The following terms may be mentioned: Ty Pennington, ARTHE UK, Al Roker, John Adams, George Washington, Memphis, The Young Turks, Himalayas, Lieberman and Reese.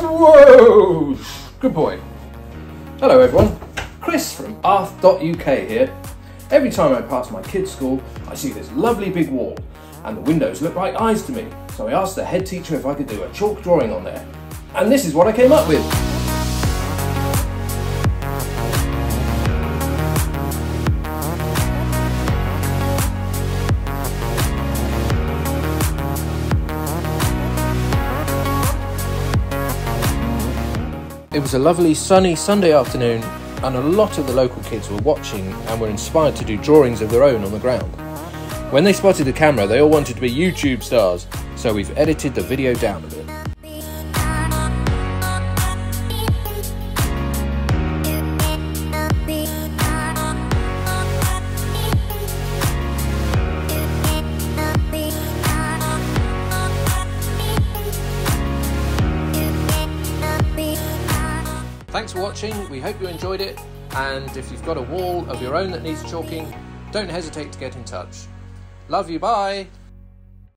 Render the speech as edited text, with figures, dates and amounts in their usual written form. Whoa! Good boy. Hello everyone, Chris from ARTHE.UK here. Every time I pass my kids' school, I see this lovely big wall, and the windows look like eyes to me, so I asked the head teacher if I could do a chalk drawing on there. And this is what I came up with. It was a lovely sunny Sunday afternoon, and a lot of the local kids were watching and were inspired to do drawings of their own on the ground. When they spotted the camera, they all wanted to be YouTube stars, so we've edited the video down a bit. Thanks for watching, we hope you enjoyed it, and if you've got a wall of your own that needs chalking, don't hesitate to get in touch. Love you, bye!